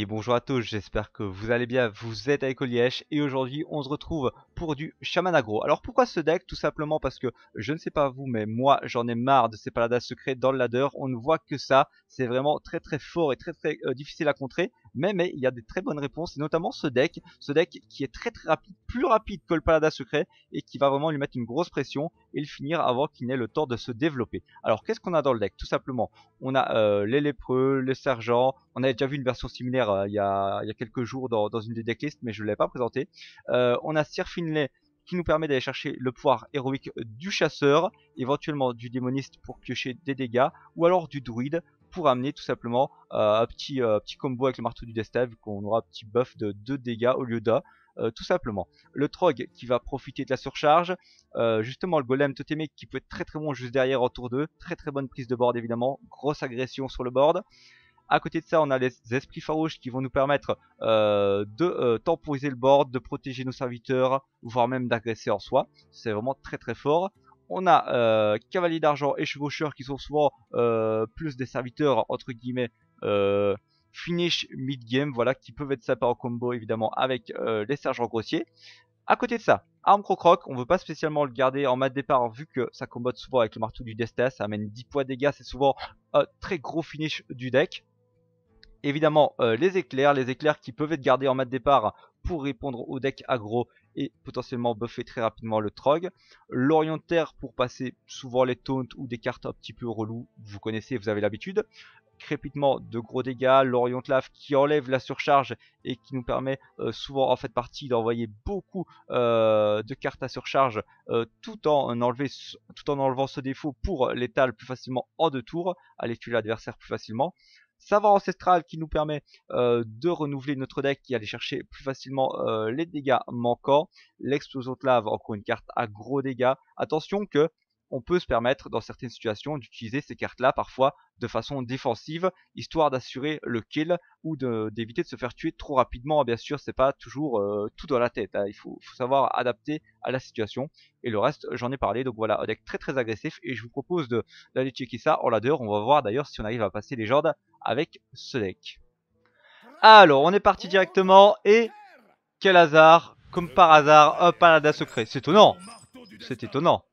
et bonjour à tous, j'espère que vous allez bien, vous êtes avec Olièche et aujourd'hui on se retrouve pour du Shamanagro. Alors pourquoi ce deck? Tout simplement parce que, je ne sais pas vous, mais moi j'en ai marre de ces paladins secrets dans le ladder, on ne voit que ça, c'est vraiment très très fort et très très difficile à contrer, mais il y a des très bonnes réponses, et notamment ce deck qui est très très rapide, plus rapide que le paladin secret, et qui va vraiment lui mettre une grosse pression et le finir avant qu'il n'ait le temps de se développer. Alors qu'est-ce qu'on a dans le deck? Tout simplement, on a les lépreux, les sergents, on avait déjà vu une version similaire il y a quelques jours dans une des decklists, mais je ne l'ai pas présenté. On a Sir Finley qui nous permet d'aller chercher le pouvoir héroïque du chasseur, éventuellement du démoniste pour piocher des dégâts, ou alors du druide pour amener tout simplement un petit combo avec le marteau du Destel, vu qu'on aura un petit buff de 2 dégâts au lieu d'un. Tout simplement. Le Trog qui va profiter de la surcharge, justement le golem totémique qui peut être très très bon juste derrière en tour 2, très très bonne prise de board évidemment, grosse agression sur le board. À côté de ça, on a les esprits farouches qui vont nous permettre de temporiser le board, de protéger nos serviteurs, voire même d'agresser en soi, c'est vraiment très très fort. On a cavaliers d'argent et chevaucheurs qui sont souvent plus des serviteurs entre guillemets finish mid-game, voilà, qui peuvent être sympas en combo évidemment avec les sergents grossiers. À côté de ça, arme Croc-Croc, on ne veut pas spécialement le garder en mat de départ vu que ça combote souvent avec le marteau du Destel, ça amène 10 points de dégâts, c'est souvent un très gros finish du deck. Évidemment les éclairs qui peuvent être gardés en mat de départ pour répondre au deck aggro et potentiellement buffer très rapidement le Trog. L'orientaire pour passer souvent les taunts ou des cartes un petit peu relou, vous connaissez, vous avez l'habitude. Crépitement de gros dégâts, l'Orient Lave qui enlève la surcharge et qui nous permet souvent en fait partie d'envoyer beaucoup de cartes à surcharge tout en enlevant ce défaut pour l'étal plus facilement en 2 tours, aller tuer l'adversaire plus facilement. Savoir ancestral qui nous permet de renouveler notre deck et aller chercher plus facilement les dégâts manquants. L'explosion de lave, encore une carte à gros dégâts. Attention que on peut se permettre dans certaines situations d'utiliser ces cartes là parfois de façon défensive, histoire d'assurer le kill ou d'éviter de se faire tuer trop rapidement. Bien sûr, c'est pas toujours tout dans la tête, hein. Il faut savoir adapter à la situation. Et le reste, j'en ai parlé. Donc voilà, un deck très très agressif. Et je vous propose d'aller checker ça en ladder. On va voir d'ailleurs si on arrive à passer légende avec ce deck. Alors, on est parti directement. Et quel hasard, comme par hasard, un paladin secret. C'est étonnant. C'est étonnant.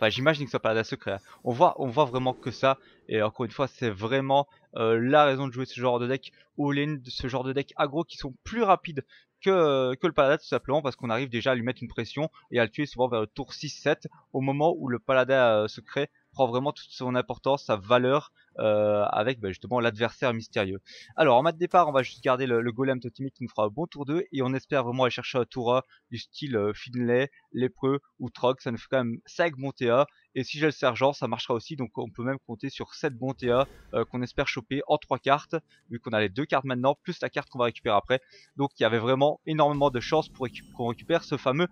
Enfin, j'imagine que ça paladin secret. Hein. On voit vraiment que ça. Et encore une fois, c'est vraiment la raison de jouer ce genre de deck all-in, ce genre de deck aggro qui sont plus rapides que le paladin, tout simplement parce qu'on arrive déjà à lui mettre une pression et à le tuer souvent vers le tour 6-7, au moment où le paladin secret prend vraiment toute son importance, sa valeur avec justement l'adversaire mystérieux. Alors en mat de départ, on va juste garder le golem totémique qui nous fera un bon tour 2 et on espère vraiment aller chercher un tour 1 du style Finlay, lépreux ou Trog. Ça nous fait quand même 5 bons TA et si j'ai le sergent, ça marchera aussi, donc on peut même compter sur 7 bons TA qu'on espère choper en 3 cartes vu qu'on a les 2 cartes maintenant plus la carte qu'on va récupérer après. Donc il y avait vraiment énormément de chances pour qu'on récupère ce fameux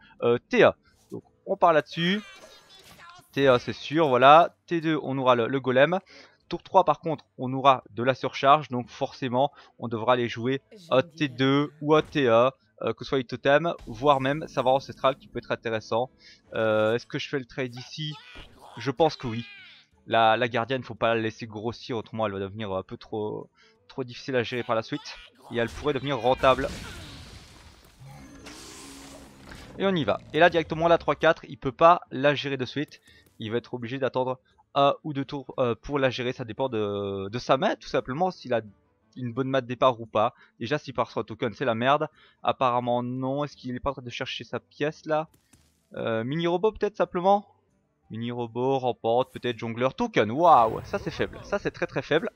TA. Donc on part là-dessus. TA c'est sûr, voilà. T2 on aura le golem. Tour 3 par contre on aura de la surcharge, donc forcément on devra aller jouer un T2 ou un TA, que ce soit les totems, voire même savoir ancestral qui peut être intéressant. Est-ce que je fais le trade ici? Je pense que oui. La gardienne, faut pas la laisser grossir, autrement elle va devenir un peu trop difficile à gérer par la suite. Et elle pourrait devenir rentable. Et on y va. Et là directement la 3-4, il peut pas la gérer de suite. Il va être obligé d'attendre 1 ou 2 tours pour la gérer, ça dépend de sa main tout simplement, s'il a une bonne mat de départ ou pas. Déjà s'il part sur un token c'est la merde, apparemment non. Est-ce qu'il est pas en train de chercher sa pièce là? Mini robot peut-être simplement? Mini robot, remporte, peut-être jongleur, token, waouh, ça c'est faible, ça c'est très très faible.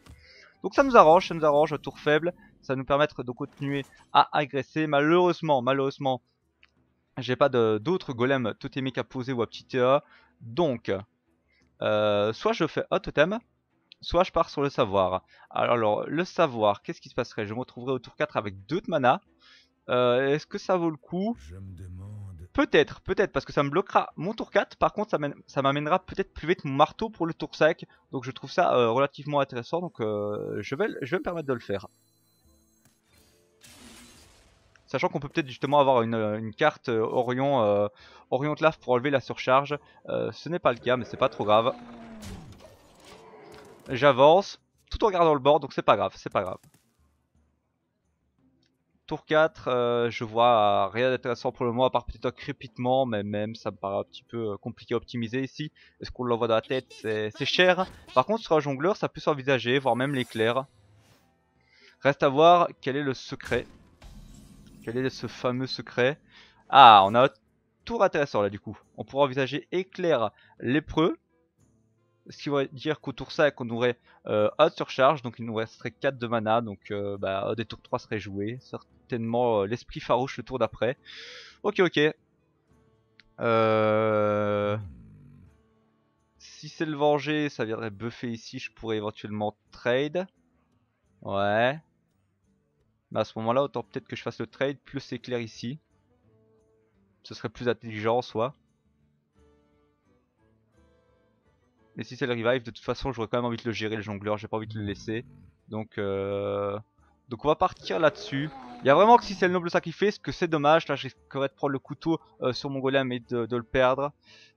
Donc ça nous arrange, un tour faible, ça nous permettre de continuer à agresser. Malheureusement, j'ai pas d'autres golems totémiques à poser ou à petit TA, donc... soit je fais un totem, soit je pars sur le savoir. Alors le savoir, qu'est-ce qui se passerait? Je me retrouverai au tour 4 avec 2 de mana. Est-ce que ça vaut le coup? Peut-être, parce que ça me bloquera mon tour 4. Par contre ça m'amènera peut-être plus vite mon marteau pour le tour 5. Donc je trouve ça relativement intéressant. Donc je vais me permettre de le faire. Sachant qu'on peut peut-être justement avoir une carte Orient Lave pour enlever la surcharge. Ce n'est pas le cas, mais c'est pas trop grave. J'avance, tout en regardant le board, donc c'est pas grave, c'est pas grave. Tour 4, je vois rien d'intéressant pour le moment à part peut-être un crépitement, mais même ça me paraît un petit peu compliqué à optimiser ici. Est-ce qu'on l'envoie dans la tête? C'est cher. Par contre sur un jongleur ça peut s'envisager, voire même l'éclair. Reste à voir quel est le secret. Quel est ce fameux secret? Ah, on a un tour intéressant là du coup. On pourra envisager éclair lépreux. Ce qui veut dire qu'au tour 5 on aurait 1 de surcharge, donc il nous resterait 4 de mana, donc un des tours 3 serait joué. Certainement l'esprit farouche le tour d'après. Ok. Si c'est le venger, ça viendrait buffer ici, je pourrais éventuellement trade. Ouais. Mais à ce moment là, autant peut-être que je fasse le trade, plus éclair ici. Ce serait plus intelligent en soi. Et si c'est le revive, de toute façon j'aurais quand même envie de le gérer le jongleur, j'ai pas envie de le laisser. Donc on va partir là-dessus. Il y a vraiment que si c'est le noble sacrifice, que c'est dommage, là je risquerais de prendre le couteau sur mon golem et de le perdre.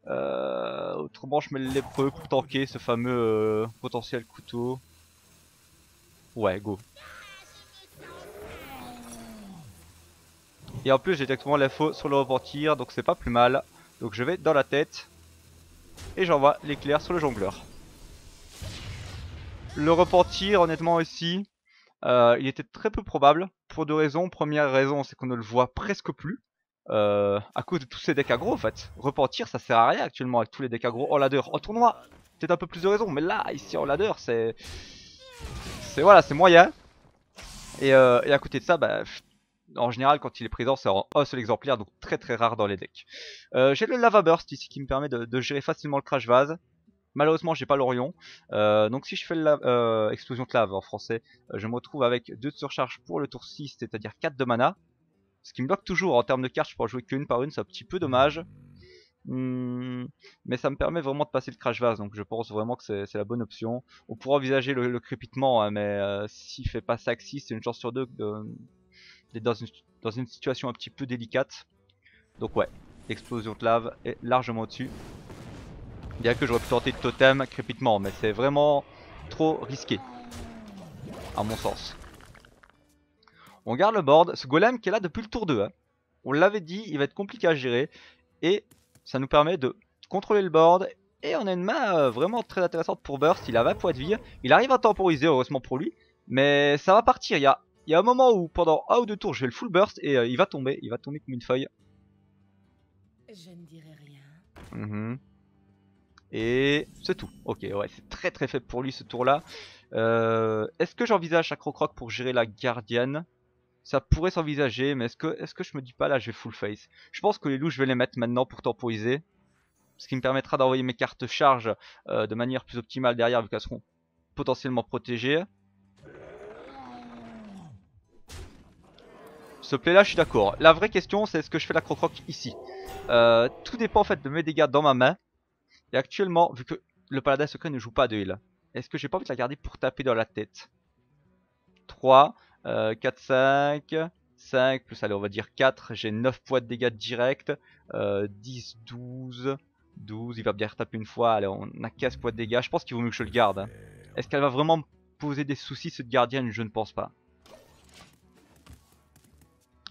Autrement je mets le lépreux pour tanker ce fameux potentiel couteau. Ouais, go. Et en plus j'ai directement l'info sur le repentir, donc c'est pas plus mal. Donc je vais dans la tête. Et j'envoie l'éclair sur le jongleur. Le repentir, honnêtement ici, il était très peu probable pour deux raisons. Première raison, c'est qu'on ne le voit presque plus à cause de tous ces decks aggro en fait. Repentir, ça sert à rien actuellement avec tous les decks aggro en ladder. En tournoi, peut-être un peu plus de raisons, mais là, ici en ladder, c'est moyen. Et à côté de ça, en général, quand il est présent, c'est en un seul exemplaire, donc très rare dans les decks. J'ai le Lava Burst ici qui me permet de gérer facilement le Crash Vase. Malheureusement, j'ai pas l'Orion. Donc si je fais l'explosion de lave en français, je me retrouve avec 2 de surcharge pour le tour 6, c'est-à-dire 4 de mana. Ce qui me bloque toujours en termes de cartes, je pourrais jouer qu'une par une, c'est un petit peu dommage. Mais ça me permet vraiment de passer le Crash Vase, donc je pense vraiment que c'est la bonne option. On pourra envisager le crépitement, hein, mais s'il fait pas sac 6, c'est une chance sur 2 d'être dans une situation un petit peu délicate. Donc ouais, l'explosion de lave est largement au-dessus. Bien que j'aurais pu tenter de totem crépitement, mais c'est vraiment trop risqué, à mon sens. On garde le board, ce golem qui est là depuis le tour 2. Hein. On l'avait dit, il va être compliqué à gérer. Et ça nous permet de contrôler le board. Et on a une main vraiment très intéressante pour Burst, il a 20 points de vie. Il arrive à temporiser, heureusement pour lui. Mais ça va partir, il y a un moment où pendant un ou deux tours je vais le full burst et il va tomber comme une feuille. Je ne dirai rien. Et c'est tout. Ok, ouais, c'est très faible pour lui ce tour là. Est-ce que j'envisage un Croc-Croc pour gérer la gardienne? Ça pourrait s'envisager, mais est-ce que je me dis pas là je vais full face? Je pense que les loups je vais les mettre maintenant pour temporiser. Ce qui me permettra d'envoyer mes cartes charge de manière plus optimale derrière vu qu'elles seront potentiellement protégées. Ce play là je suis d'accord. La vraie question c'est est-ce que je fais la Croc-Croc ici? Tout dépend en fait de mes dégâts dans ma main. Et actuellement vu que le paladin secret ne joue pas de heal, est-ce que j'ai pas envie de la garder pour taper dans la tête? 3, 4, 5, 5 plus allez on va dire 4. J'ai 9 points de dégâts directs, 10, 12, 12. Il va bien retaper une fois. Allez on a 15 points de dégâts. Je pense qu'il vaut mieux que je le garde. Hein. Est-ce qu'elle va vraiment me poser des soucis cette gardienne? Je ne pense pas.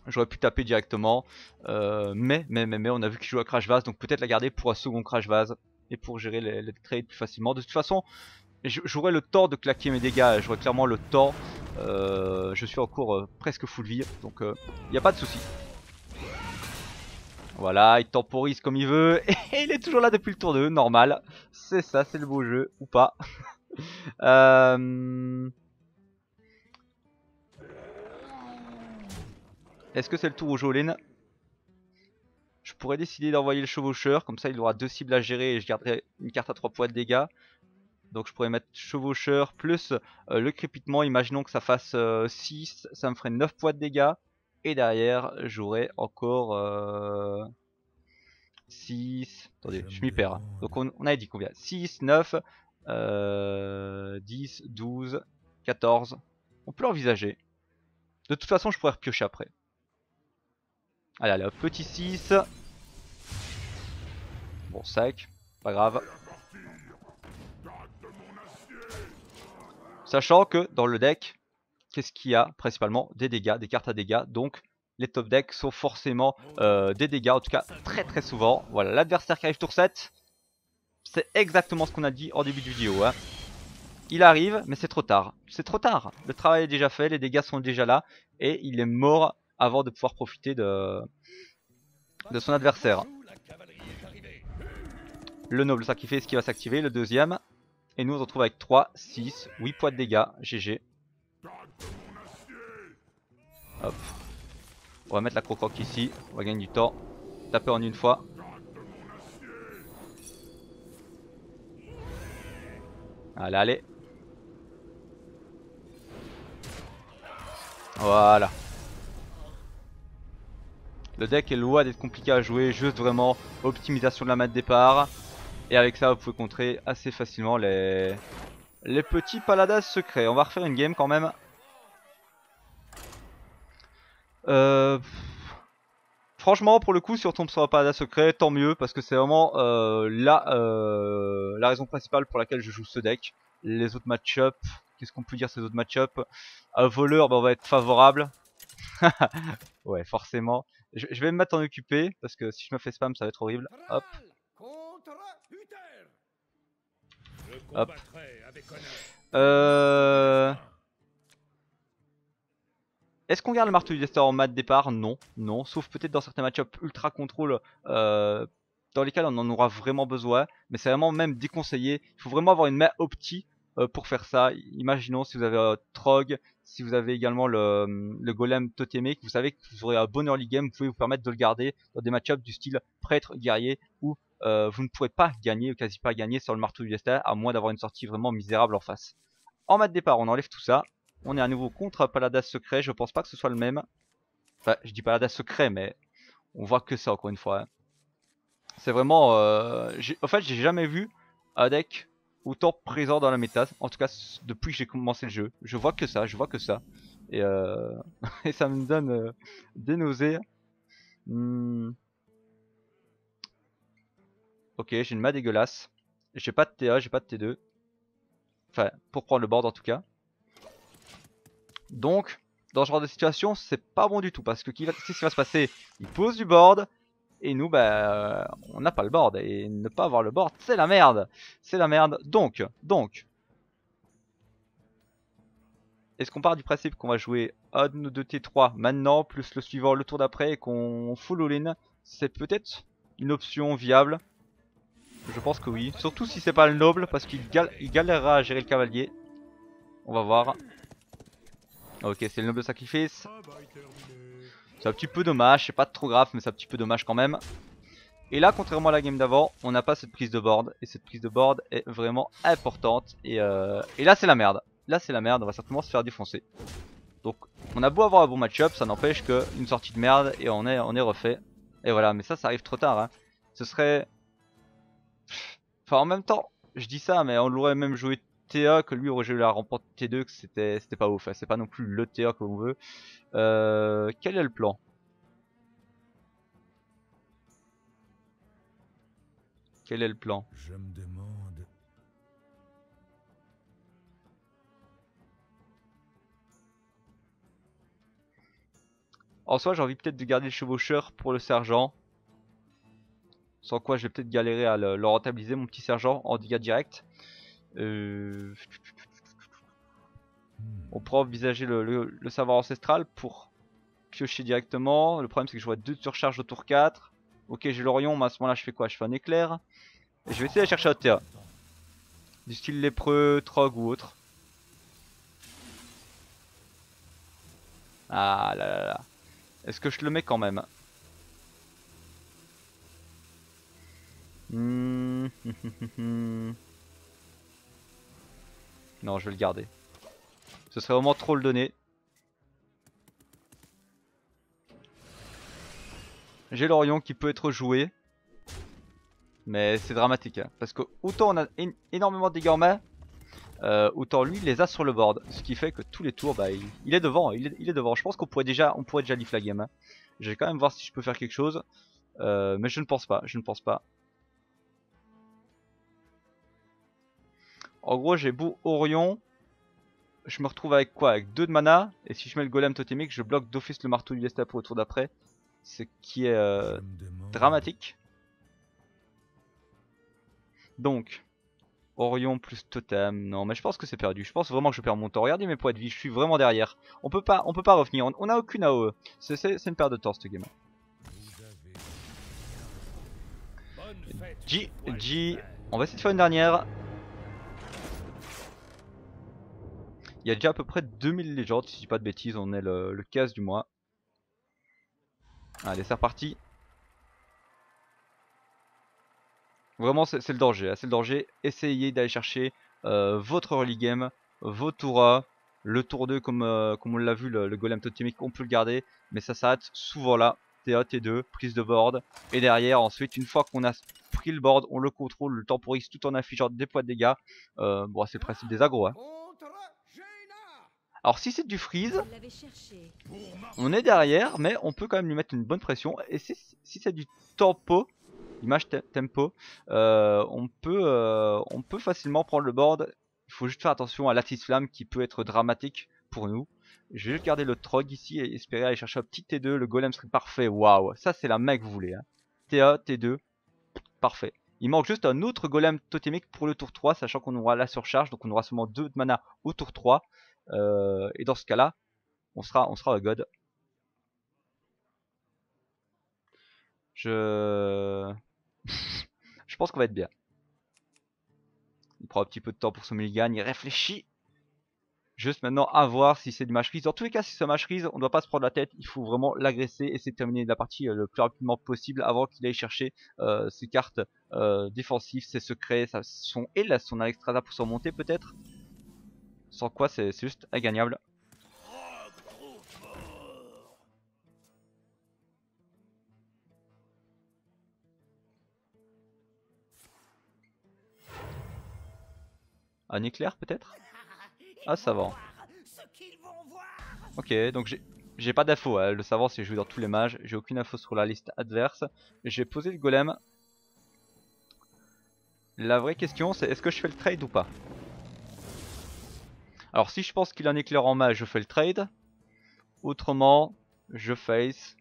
J'aurais pu taper directement, mais on a vu qu'il joue à Crash Vase, donc peut-être la garder pour un second Crash Vase et pour gérer les trades plus facilement. De toute façon, j'aurai le temps de claquer mes dégâts, j'aurai clairement le temps. Je suis en cours presque full vie, donc il n'y a pas de souci. Voilà, il temporise comme il veut, et il est toujours là depuis le tour 2, normal. C'est ça, c'est le beau jeu, ou pas. Est-ce que c'est le tour au Jolene? Je pourrais décider d'envoyer le chevaucheur, comme ça il aura 2 cibles à gérer et je garderai une carte à 3 points de dégâts. Donc je pourrais mettre chevaucheur plus le crépitement, imaginons que ça fasse 6, ça me ferait 9 points de dégâts. Et derrière j'aurai encore 6, attendez je m'y perds. Donc on avait dit combien? 6, 9, 10, 12, 14, on peut l'envisager. De toute façon je pourrais repiocher après. Allez, petit 6. Bon, sac, pas grave. Sachant que dans le deck, qu'est-ce qu'il y a? Principalement des dégâts, des cartes à dégâts. Donc les top decks sont forcément des dégâts, en tout cas très très souvent. Voilà, l'adversaire qui arrive tour 7, c'est exactement ce qu'on a dit en début de vidéo, hein. Il arrive, mais c'est trop tard. C'est trop tard. Le travail est déjà fait, les dégâts sont déjà là, et il est mort avant de pouvoir profiter de son adversaire. Le noble sacrifice qui va s'activer, le deuxième. Et nous on se retrouve avec 3, 6, 8 points de dégâts. GG. Hop. On va mettre la croc-croc ici. On va gagner du temps. Taper en une fois. Allez, allez. Voilà. Le deck est loin d'être compliqué à jouer. Juste vraiment optimisation de la main de départ. Et avec ça vous pouvez contrer assez facilement les petits paladins secrets. On va refaire une game quand même. Franchement pour le coup si on tombe sur un paladin secret tant mieux. Parce que c'est vraiment la raison principale pour laquelle je joue ce deck. Les autres match-up, qu'est-ce qu'on peut dire ces autres match-up? Un voleur, bah, on va être favorable. Ouais forcément. Je vais m'en occuper parce que si je me fais spam ça va être horrible. Hop. Hop. Est-ce qu'on garde le marteau du Destel en mat départ? Non, non, sauf peut-être dans certains match-up ultra contrôle dans lesquels on en aura vraiment besoin. Mais c'est vraiment même déconseillé. Il faut vraiment avoir une main opti pour faire ça. Imaginons si vous avez Trog, si vous avez également le golem totémique, vous savez que vous aurez un bon early game, vous pouvez vous permettre de le garder dans des match-up du style prêtre, guerrier ou... vous ne pourrez pas gagner ou quasi pas gagner sur le marteau du Destel à moins d'avoir une sortie vraiment misérable en face. En mat de départ on enlève tout ça. On est à nouveau contre Paladin Secret. Je pense pas que ce soit le même. Enfin je dis Paladin Secret mais on voit que ça encore une fois, hein. C'est vraiment... en fait j'ai jamais vu un deck autant présent dans la méta. En tout cas depuis que j'ai commencé le jeu. Je vois que ça, je vois que ça. Et, et ça me donne des nausées. Ok, j'ai une main dégueulasse. J'ai pas de T1, j'ai pas de T2. Enfin, pour prendre le board en tout cas. Donc, dans ce genre de situation, c'est pas bon du tout. Parce que qu'est-ce qui va se passer? Il pose du board. Et nous, bah, on n'a pas le board. Et ne pas avoir le board, c'est la merde. C'est la merde. Donc. Est-ce qu'on part du principe qu'on va jouer 1 ou 2 T3 maintenant, plus le suivant, le tour d'après, et qu'on full all-in? C'est peut-être une option viable. Je pense que oui, surtout si c'est pas le noble parce qu'il galérera à gérer le cavalier. On va voir. Ok, c'est le noble sacrifice. C'est un petit peu dommage, c'est pas trop grave mais c'est un petit peu dommage quand même. Et là contrairement à la game d'avant, on n'a pas cette prise de board. Et cette prise de board est vraiment importante. Et là c'est la merde. Là c'est la merde, on va certainement se faire défoncer. Donc on a beau avoir un bon match-up, ça n'empêche qu'une sortie de merde et on est refait. Et voilà, mais ça arrive trop tard, hein. Ce serait... Enfin en même temps je dis ça mais on l'aurait même joué T1 que lui aurait joué la remporte T2 que c'était pas ouf, hein. C'est pas non plus le T1 que l'on veut. Quel est le plan? Quel est le plan? Je me demande. En soi j'ai envie peut-être de garder le chevaucheur pour le sergent. Sans quoi je vais peut-être galérer à le rentabiliser mon petit sergent en dégâts directs. On pourra envisager le savoir ancestral pour piocher directement. Le problème c'est que je vois 2 surcharges au tour 4. Ok j'ai l'Orion mais à ce moment là je fais quoi? Je fais un éclair. Et je vais essayer de chercher un T1. Du style lépreux, trog ou autre. Ah là là là. Est-ce que je le mets quand même? Non, je vais le garder. Ce serait vraiment trop le donner. J'ai l'Orion qui peut être joué. Mais c'est dramatique, hein, parce que autant on a énormément de dégâts en main, autant lui il les a sur le board. Ce qui fait que tous les tours bah, il est devant, il est devant. Je pense qu'on pourrait déjà leaf la game, hein. Je vais quand même voir si je peux faire quelque chose, mais je ne pense pas, je ne pense pas. En gros j'ai beau Orion, je me retrouve avec quoi? Avec 2 de mana, et si je mets le golem totémique, je bloque d'office le marteau du Destapo au tour d'après. Ce qui est dramatique. Donc, Orion plus totem, non mais je pense que c'est perdu, je pense vraiment que je perds mon temps. Regardez mes points de vie, je suis vraiment derrière. On peut pas revenir, on n'a aucune AOE. C'est une perte de temps ce game. GG, on va essayer de faire une dernière. Il y a déjà à peu près 2000 légendes, si je dis pas de bêtises, on est le 15 du mois. Allez, c'est reparti. Vraiment, c'est le danger, hein, c'est le danger. Essayez d'aller chercher votre early game, vos tours A, le tour 2 comme on l'a vu, le golem totémique, on peut le garder. Mais ça s'arrête souvent là, T1, T2, prise de board. Et derrière, ensuite, une fois qu'on a pris le board, on le contrôle, le temporise tout en affichant des points de dégâts. Bon, c'est le principe des agros, hein. Alors si c'est du freeze, on est derrière, mais on peut quand même lui mettre une bonne pression. Et si c'est du tempo, image tempo, on peut facilement prendre le board. Il faut juste faire attention à l'Atis Flamme qui peut être dramatique pour nous. Je vais juste garder le Trog ici et espérer aller chercher un petit T2. Le golem serait parfait, waouh, ça c'est la main que vous voulez, hein. T1, T2, parfait. Il manque juste un autre golem totémique pour le tour 3, sachant qu'on aura la surcharge, donc on aura seulement 2 de mana au tour 3. Et dans ce cas là on sera au god. Je pense qu'on va être bien. Il prend un petit peu de temps pour son mulligan, il réfléchit. Juste maintenant à voir si c'est du match freeze. Dans tous les cas, si c'est un match freeze, on ne doit pas se prendre la tête. Il faut vraiment l'agresser et essayer de terminer la partie le plus rapidement possible avant qu'il aille chercher ses cartes défensives, ses secrets, son extra pour s'en monter peut-être. Sans quoi c'est juste ingagnable. Un éclair peut-être? Ah, savant. Ok, donc j'ai pas d'infos, hein. Le savant c'est joué dans tous les mages. J'ai aucune info sur la liste adverse. J'ai posé le golem. La vraie question c'est est-ce que je fais le trade ou pas? Alors si je pense qu'il a un éclair en main, je fais le trade. Autrement, je face.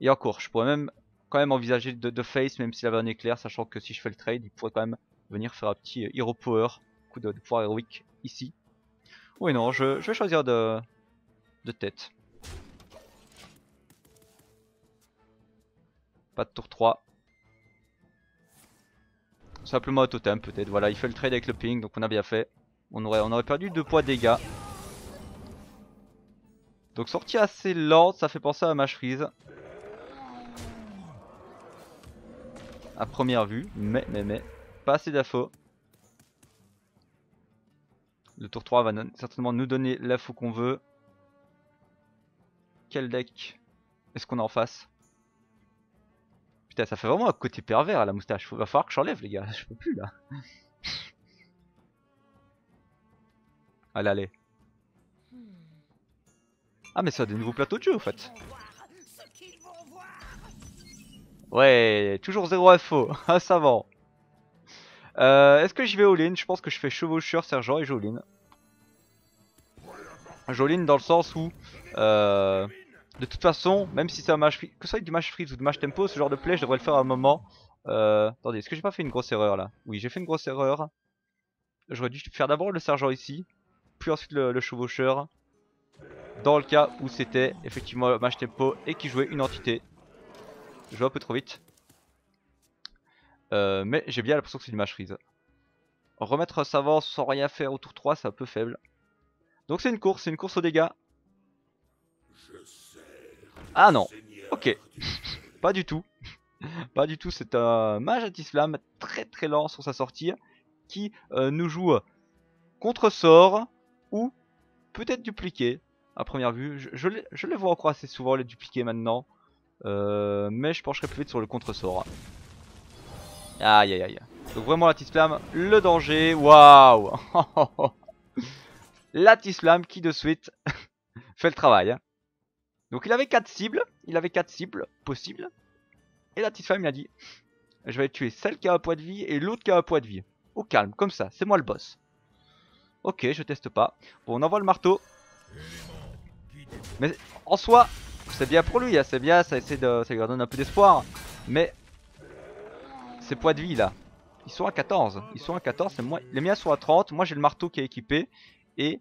Et encore, je pourrais même quand même envisager de face, même s'il avait un éclair, sachant que si je fais le trade, il pourrait quand même venir faire un petit hero power, coup de pouvoir héroïque ici. Oui non, je vais choisir de tête. Pas de tour 3. Simplement un totem peut-être, voilà, il fait le trade avec le ping, donc on a bien fait. On aurait perdu 2 points de dégâts. Donc sortie assez lente, ça fait penser à un match freeze. À première vue, mais, pas assez d'infos. Le tour 3 va certainement nous donner l'info qu'on veut. Quel deck est-ce qu'on a en face ? Putain, ça fait vraiment un côté pervers à la moustache. Va falloir que j'enlève les gars, je peux plus là. Allez. Ah mais ça a des nouveaux plateaux de jeu en fait. Ouais, toujours 0 info, un savant. Est-ce que je vais all-in? Je pense que je fais chevaucheur, sergent et Joline. Joline dans le sens où... de toute façon, même si c'est un match freeze, que ce soit du match freeze ou du match tempo, ce genre de play je devrais le faire à un moment. Attendez, est-ce que j'ai pas fait une grosse erreur là? Oui, j'ai fait une grosse erreur. J'aurais dû faire d'abord le sergent ici, puis ensuite le chevaucheur. Dans le cas où c'était effectivement un match tempo et qu'il jouait une entité. Je vois un peu trop vite. Mais j'ai bien l'impression que c'est du match freeze. Remettre un savant sans rien faire au tour 3, c'est un peu faible. Donc c'est une course aux dégâts. Ah non, ok, pas du tout, pas du tout, c'est un mage Atisflamme très très lent sur sa sortie qui nous joue contre-sort ou peut-être dupliqué à première vue. Je les vois encore assez souvent les dupliquer maintenant, mais je pencherai plus vite sur le contre-sort. Aïe aïe aïe, donc vraiment l'Atisflamme, le danger, waouh. L'Atisflamme qui de suite fait le travail, hein. Donc il avait 4 cibles, possibles. Et la petite femme il a dit je vais tuer celle qui a un point de vie et l'autre qui a un point de vie. Au calme, comme ça, c'est moi le boss. Ok, je teste pas. Bon, on envoie le marteau. Mais en soi, c'est bien pour lui, hein, c'est bien, ça lui donne un peu d'espoir. Mais ces points de vie là, ils sont à 14. Ils sont à 14, moi, les miens sont à 30. Moi j'ai le marteau qui est équipé. Et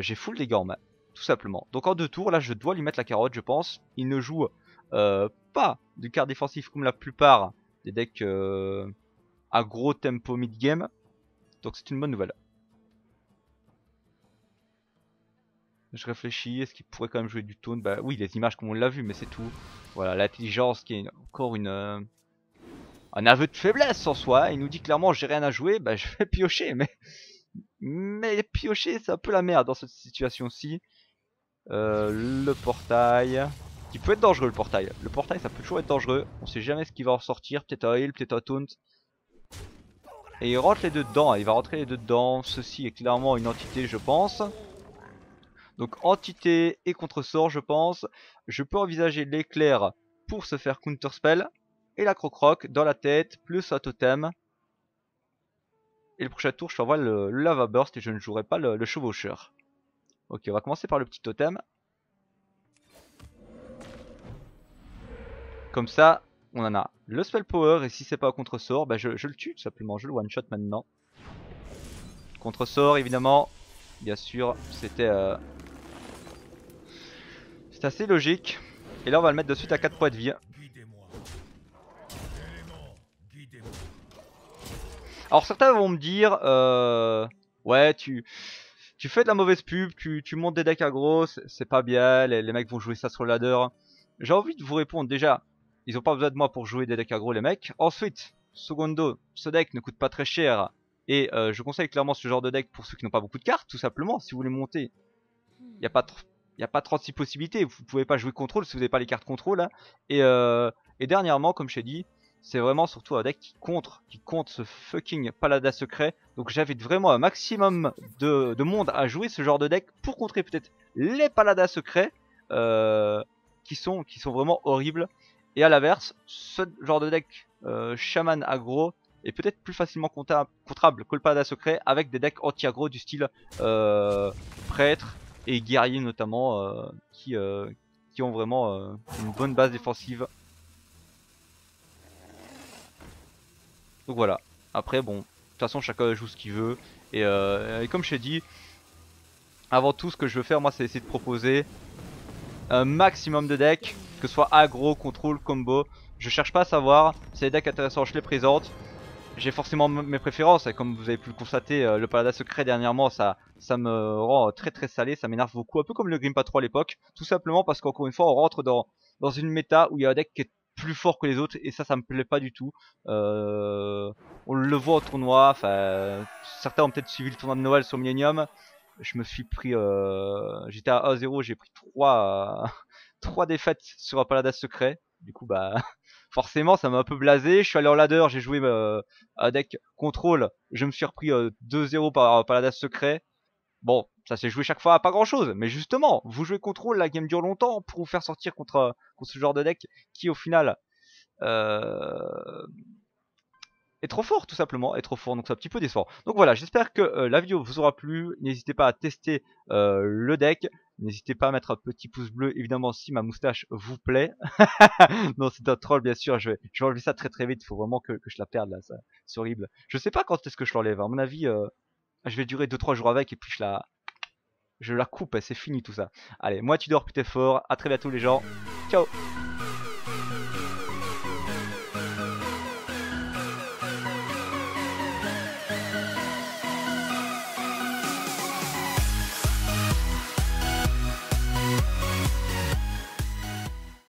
j'ai full dégâts en main, tout simplement. Donc en 2 tours, là je dois lui mettre la carotte, je pense. Il ne joue pas du quart défensif comme la plupart des decks à gros tempo mid-game. Donc c'est une bonne nouvelle. Je réfléchis, est-ce qu'il pourrait quand même jouer du taunt? Bah oui, les images comme on l'a vu, mais c'est tout. Voilà, l'intelligence qui est encore une un aveu de faiblesse en soi. Il nous dit clairement j'ai rien à jouer, bah je vais piocher, mais piocher c'est un peu la merde dans cette situation-ci. Le portail, qui peut être dangereux le portail. Le portail ça peut toujours être dangereux, on sait jamais ce qui va en sortir, peut-être un heal, peut-être un taunt. Et il rentre les deux dedans, il va rentrer les deux dedans, ceci est clairement une entité je pense. Donc entité et contresort je pense. Je peux envisager l'éclair pour se faire counterspell. Et la croc-croc dans la tête, plus un totem. Et le prochain tour je t'envoie le lava burst et je ne jouerai pas le chevaucheur. Ok, on va commencer par le petit totem. Comme ça on en a le spell power et si c'est pas un contresort, bah je le tue tout simplement, je le one shot maintenant. Contresort évidemment, bien sûr c'était... C'est assez logique. Et là on va le mettre de suite à 4 points de vie. Alors certains vont me dire ouais tu fais de la mauvaise pub, tu montes des decks aggro, c'est pas bien, les mecs vont jouer ça sur le ladder. J'ai envie de vous répondre déjà, ils ont pas besoin de moi pour jouer des decks aggro les mecs. Ensuite, secondo, ce deck ne coûte pas très cher. Et je conseille clairement ce genre de deck pour ceux qui n'ont pas beaucoup de cartes tout simplement. Si vous voulez monter, il n'y a pas trop... Il n'y a pas 36 possibilités, vous ne pouvez pas jouer contrôle si vous n'avez pas les cartes contrôle. Hein. Et dernièrement, comme je t'ai dit, c'est vraiment surtout un deck qui compte ce fucking Paladin Secret. Donc j'invite vraiment un maximum de monde à jouer ce genre de deck pour contrer peut-être les Paladins Secrets qui sont vraiment horribles. Et à l'inverse, ce genre de deck Shaman aggro est peut-être plus facilement contrable que le Paladin Secret avec des decks anti-aggro du style prêtre. Et guerriers notamment qui ont vraiment une bonne base défensive. Donc voilà. Après bon, de toute façon chacun joue ce qu'il veut. Et comme je t'ai dit, avant tout ce que je veux faire moi c'est essayer de proposer un maximum de decks. Que ce soit aggro, contrôle, combo. Je cherche pas à savoir si les decks intéressants je les présente. J'ai forcément mes préférences et comme vous avez pu le constater, le Paladin Secret dernièrement ça me rend très salé, ça m'énerve beaucoup, un peu comme le Grimpa 3 à l'époque, tout simplement parce qu'encore une fois on rentre dans une méta où il y a un deck qui est plus fort que les autres et ça me plaît pas du tout. On le voit au tournoi, enfin certains ont peut-être suivi le tournoi de Noël sur Millennium, je me suis pris, j'étais à 1-0, j'ai pris 3 défaites sur un Paladin Secret, du coup bah... Forcément ça m'a un peu blasé, je suis allé en ladder, j'ai joué un deck contrôle, je me suis repris 2-0 par Paladin Secret. Bon, ça s'est joué chaque fois à pas grand chose, mais justement, vous jouez contrôle, la game dure longtemps pour vous faire sortir contre ce genre de deck qui au final est trop fort tout simplement, est trop fort, donc c'est un petit peu décevant. Donc voilà, j'espère que la vidéo vous aura plu, n'hésitez pas à tester le deck. N'hésitez pas à mettre un petit pouce bleu, évidemment, si ma moustache vous plaît. Non, c'est un troll, bien sûr. Je vais enlever ça très vite. Il faut vraiment que je la perde, là. C'est horrible. Je sais pas quand est-ce que je l'enlève. À mon avis, je vais durer 2-3 jours avec et puis je la coupe. C'est fini tout ça. Allez, moi, tu dors, putain fort. À très bientôt, les gens. Ciao!